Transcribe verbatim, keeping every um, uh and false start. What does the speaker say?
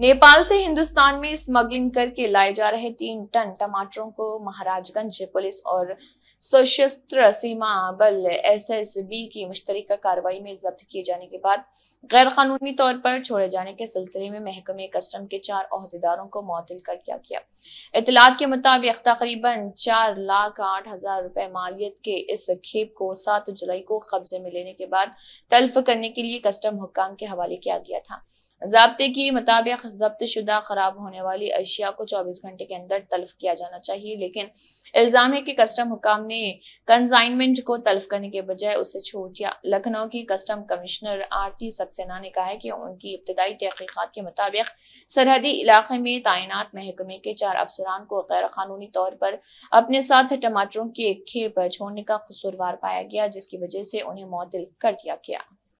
नेपाल से हिंदुस्तान में स्मगलिंग करके लाए जा रहे तीन टन टमाटरों को महाराजगंज पुलिस और सशस्त्र सीमा बल एस एस बी की मुश्तरका कार्रवाई में जब्त किए जाने के बाद गैर कानूनी तौर पर छोड़े जाने के सिलसिले में महकमे कस्टम के चार अहदेदारों को मुअत्तल कर दिया गया। इतलात के मुताबिक तकरीबन चार लाख आठ हजार रुपए मालियत के इस खेप को सात जुलाई को कब्जे में लेने के बाद तल्फ करने के लिए कस्टम हुक्काम के हवाले किया गया था। ज़ाब्ते के मुताबिक जब्त शुदा खराब होने वाली अशिया को चौबीस घंटे के अंदर तल्फ किया जाना चाहिए, लेकिन इल्जाम है कि कस्टम हुक्काम ने कंसाइनमेंट को तल्फ करने के बजाय उसे छोड़ दिया। लखनऊ की कस्टम कमिश्नर आरती सक्सेना ने कहा है कि उनकी इब्तदाई तहकीकात के मुताबिक सरहदी इलाके में तैनात महकमे के चार अफसरान को गैर कानूनी तौर पर अपने साथ टमाटरों के खेप छोड़ने का कसूरवार पाया गया, जिसकी वजह से उन्हें मुअत्तल कर दिया गया।